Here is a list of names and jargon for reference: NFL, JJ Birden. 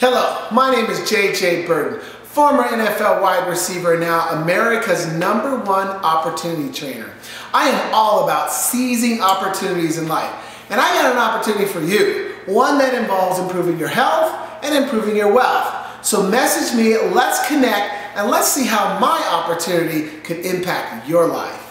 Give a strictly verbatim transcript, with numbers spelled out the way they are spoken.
Hello, my name is J J Birden, former N F L wide receiver, now America's number one opportunity trainer. I am all about seizing opportunities in life, and I got an opportunity for you, one that involves improving your health and improving your wealth. So message me, let's connect, and let's see how my opportunity could impact your life.